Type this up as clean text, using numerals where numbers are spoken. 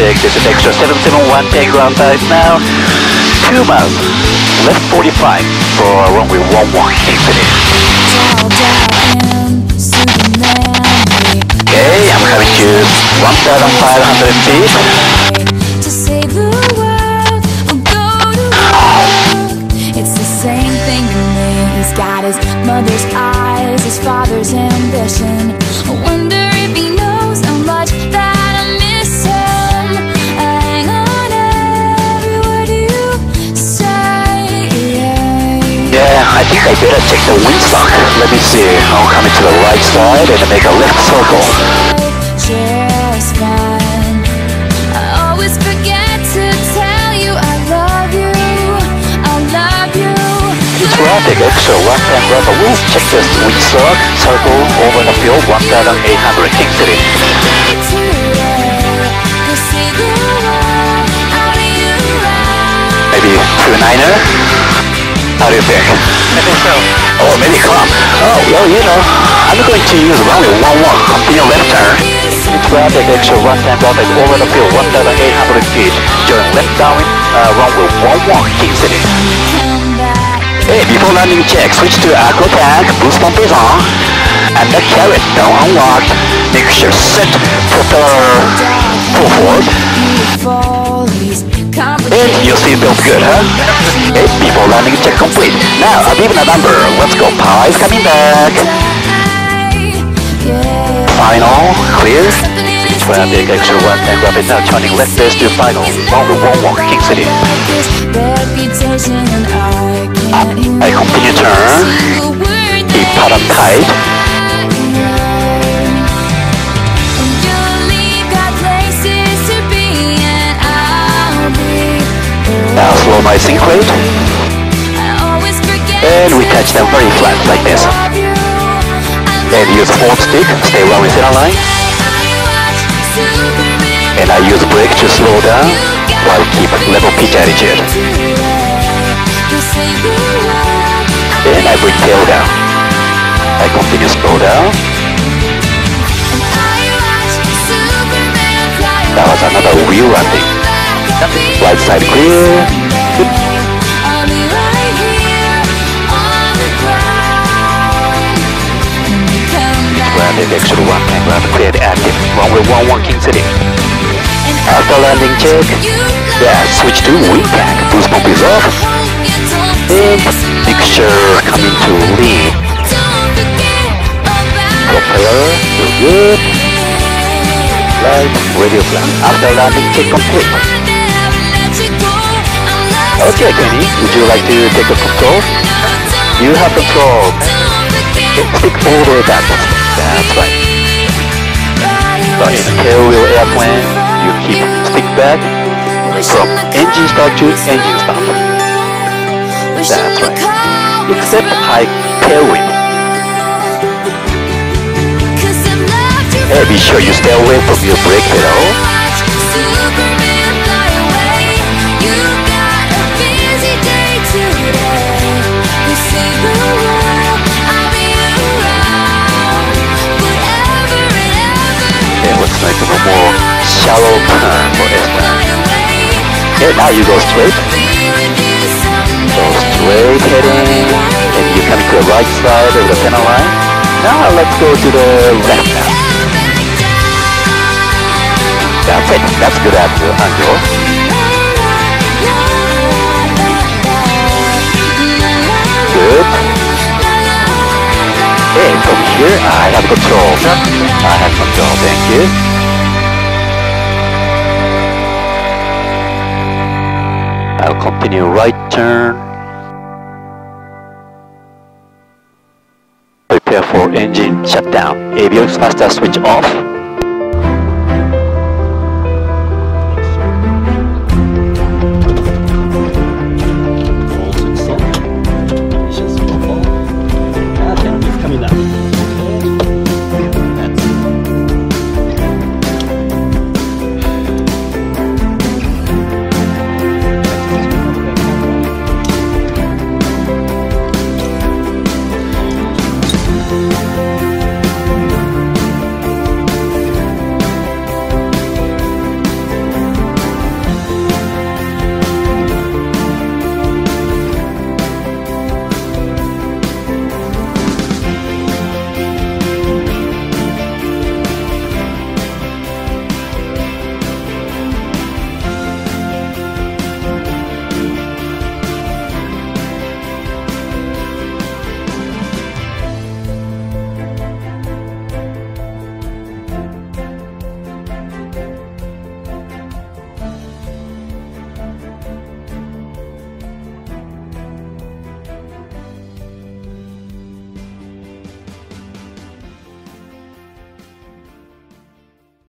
Take, this is extra 771, take ground type now, 2 miles, left 45 for runway 11, infinite. Okay, I'm coming to 1,500 feet. It's the same thing to me, he's got his mother's eyes, his father's ambition. I wonder if he knows how much that I think I better check the windsock. Let me see. I'm coming to the right side and make a left circle. I always forget to tell you I love you. I love you. It's traffic, so one time rubber will check this windsock. Circle over the field, 1,800 King City. Maybe 29er. How do you think? I think so. Oh, maybe come. Oh, well, you know, I'm going to use runway 11, continue left turn. It's traffic extra one time traffic over the field, 1,800 feet. Join left down runway 11, King City. Hey, before landing check, switch to aqua tag, boost pump is on. And the carrot down unlocked. Make sure set propeller pull forward. And your seatbelt good, huh? 8 people landing check complete. Now, I've given a number. Let's go. Pi is coming back. Final. Clear. Traffic extra 110 rapid now turning left base to final. Runway 11, King City. Up. I continue turn. Keep pattern tight. Now slow my sync rate, and we catch them very flat like this. And use forward stick, stay well in center line. And I use brake to slow down while keep level pitch attitude. And I bring tail down. I continue slow down. That was another wheel landing. Right side clear. Landed exit 1 and ground cleared active. Runway 11, King City. After landing check, switch to wing pack. Boost pump is off. And mixture coming to lead. Propeller, good. Light, radio plan. After landing check complete. Okay, Kenny, would you like to take a control? You have control. Stick all the way back. That's right. So in tailwheel airplane, you keep stick back from engine start to engine stop. That's right. Except high tailwind. Hey, be sure you stay away from your brake pedal. Like a more shallow turn for airplane. Okay, now you go straight. So straight heading, and you come to the right side of the center line. Now let's go to the left now. That's it. That's good at the angle. Good. Okay, from here I have control. I have control. Thank you. I'll continue right turn. Prepare for engine shutdown. Avionics master switch off.